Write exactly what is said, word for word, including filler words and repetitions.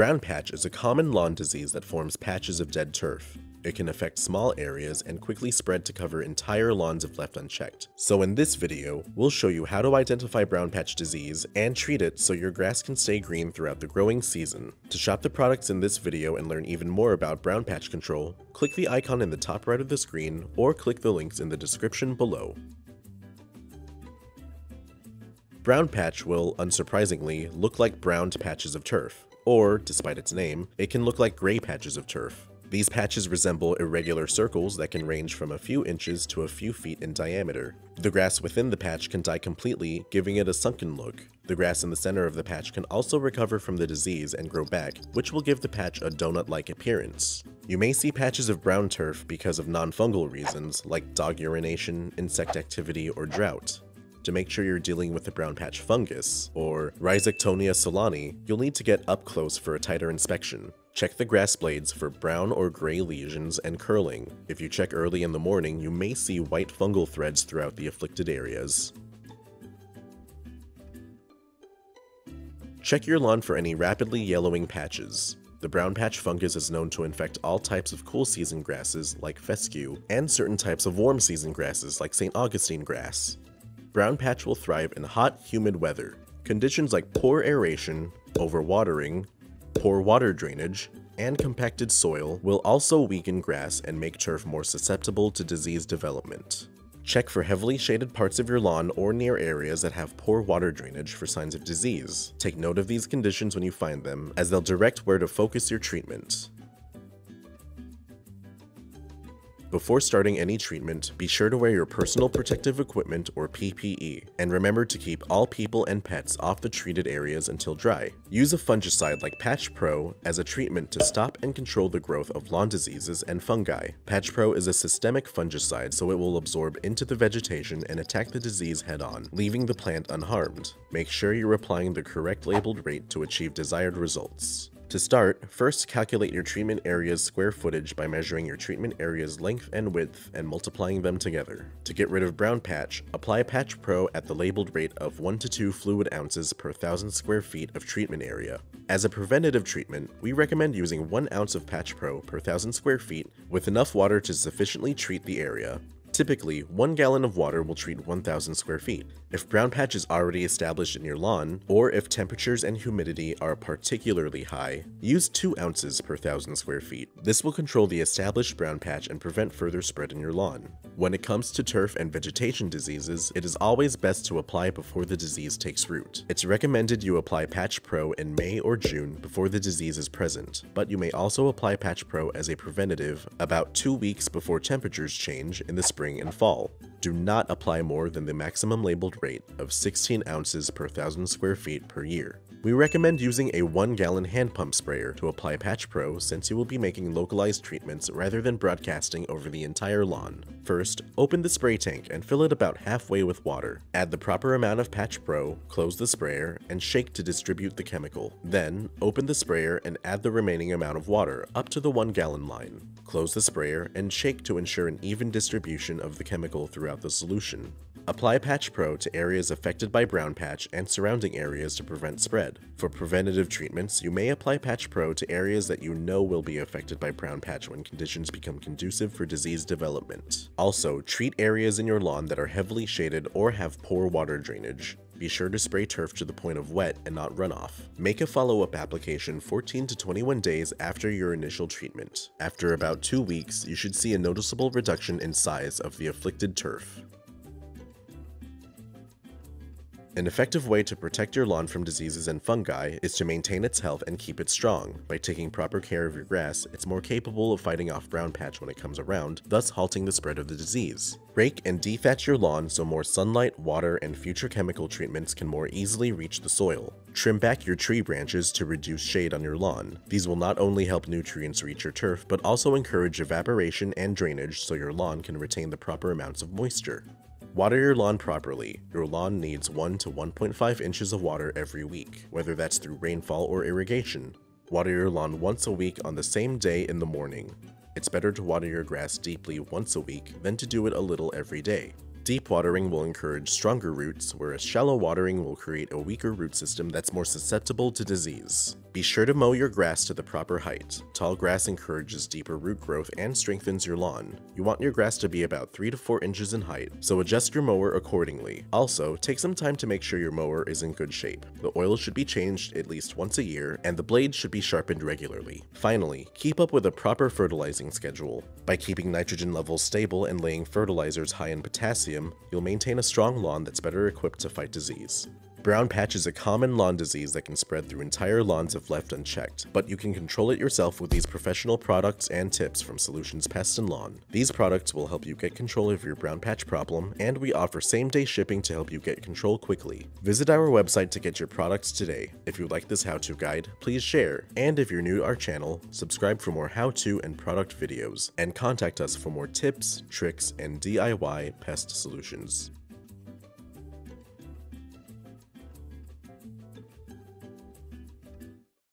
Brown patch is a common lawn disease that forms patches of dead turf. It can affect small areas and quickly spread to cover entire lawns if left unchecked. So in this video, we'll show you how to identify brown patch disease and treat it so your grass can stay green throughout the growing season. To shop the products in this video and learn even more about brown patch control, click the icon in the top right of the screen or click the links in the description below. Brown patch will, unsurprisingly, look like browned patches of turf, or, despite its name, it can look like gray patches of turf. These patches resemble irregular circles that can range from a few inches to a few feet in diameter. The grass within the patch can die completely, giving it a sunken look. The grass in the center of the patch can also recover from the disease and grow back, which will give the patch a donut-like appearance. You may see patches of brown turf because of non-fungal reasons like dog urination, insect activity, or drought. To make sure you're dealing with the brown patch fungus, or Rhizoctonia solani, you'll need to get up close for a tighter inspection. Check the grass blades for brown or gray lesions and curling. If you check early in the morning, you may see white fungal threads throughout the afflicted areas. Check your lawn for any rapidly yellowing patches. The brown patch fungus is known to infect all types of cool season grasses like fescue and certain types of warm season grasses like Saint Augustine grass. Brown patch will thrive in hot, humid weather. Conditions like poor aeration, overwatering, poor water drainage, and compacted soil will also weaken grass and make turf more susceptible to disease development. Check for heavily shaded parts of your lawn or near areas that have poor water drainage for signs of disease. Take note of these conditions when you find them, as they'll direct where to focus your treatment. Before starting any treatment, be sure to wear your personal protective equipment or P P E, and remember to keep all people and pets off the treated areas until dry. Use a fungicide like Patch Pro as a treatment to stop and control the growth of lawn diseases and fungi. Patch Pro is a systemic fungicide, so it will absorb into the vegetation and attack the disease head-on, leaving the plant unharmed. Make sure you're applying the correct labeled rate to achieve desired results. To start, first calculate your treatment area's square footage by measuring your treatment area's length and width and multiplying them together. To get rid of brown patch, apply Patch Pro at the labeled rate of one to two fluid ounces per thousand square feet of treatment area. As a preventative treatment, we recommend using one ounce of Patch Pro per thousand square feet with enough water to sufficiently treat the area. Typically, one gallon of water will treat one thousand square feet. If brown patch is already established in your lawn, or if temperatures and humidity are particularly high, use two ounces per thousand square feet. This will control the established brown patch and prevent further spread in your lawn. When it comes to turf and vegetation diseases, it is always best to apply before the disease takes root. It's recommended you apply Patch Pro in May or June before the disease is present, but you may also apply Patch Pro as a preventative about two weeks before temperatures change in the spring and fall. Do not apply more than the maximum labeled rate of sixteen ounces per thousand square feet per year. We recommend using a one gallon hand pump sprayer to apply Patch Pro since you will be making localized treatments rather than broadcasting over the entire lawn. First, open the spray tank and fill it about halfway with water. Add the proper amount of Patch Pro, close the sprayer, and shake to distribute the chemical. Then, open the sprayer and add the remaining amount of water up to the one gallon line. Close the sprayer and shake to ensure an even distribution of the chemical throughout the solution. Apply Patch Pro to areas affected by brown patch and surrounding areas to prevent spread. For preventative treatments, you may apply Patch Pro to areas that you know will be affected by brown patch when conditions become conducive for disease development. Also, treat areas in your lawn that are heavily shaded or have poor water drainage. Be sure to spray turf to the point of wet and not runoff. Make a follow-up application fourteen to twenty-one days after your initial treatment. After about two weeks, you should see a noticeable reduction in size of the afflicted turf. An effective way to protect your lawn from diseases and fungi is to maintain its health and keep it strong. By taking proper care of your grass, it's more capable of fighting off brown patch when it comes around, thus halting the spread of the disease. Rake and dethatch your lawn so more sunlight, water, and future chemical treatments can more easily reach the soil. Trim back your tree branches to reduce shade on your lawn. These will not only help nutrients reach your turf, but also encourage evaporation and drainage so your lawn can retain the proper amounts of moisture. Water your lawn properly. Your lawn needs one to one point five inches of water every week, whether that's through rainfall or irrigation. Water your lawn once a week on the same day in the morning. It's better to water your grass deeply once a week than to do it a little every day. Deep watering will encourage stronger roots, whereas shallow watering will create a weaker root system that's more susceptible to disease. Be sure to mow your grass to the proper height. Tall grass encourages deeper root growth and strengthens your lawn. You want your grass to be about three to four inches in height, so adjust your mower accordingly. Also, take some time to make sure your mower is in good shape. The oil should be changed at least once a year, and the blade should be sharpened regularly. Finally, keep up with a proper fertilizing schedule. By keeping nitrogen levels stable and laying fertilizers high in potassium, you'll maintain a strong lawn that's better equipped to fight disease. Brown patch is a common lawn disease that can spread through entire lawns if left unchecked, but you can control it yourself with these professional products and tips from Solutions Pest and Lawn. These products will help you get control of your brown patch problem, and we offer same-day shipping to help you get control quickly. Visit our website to get your products today. If you like this how-to guide, please share, and if you're new to our channel, subscribe for more how-to and product videos, and contact us for more tips, tricks, and D I Y pest solutions.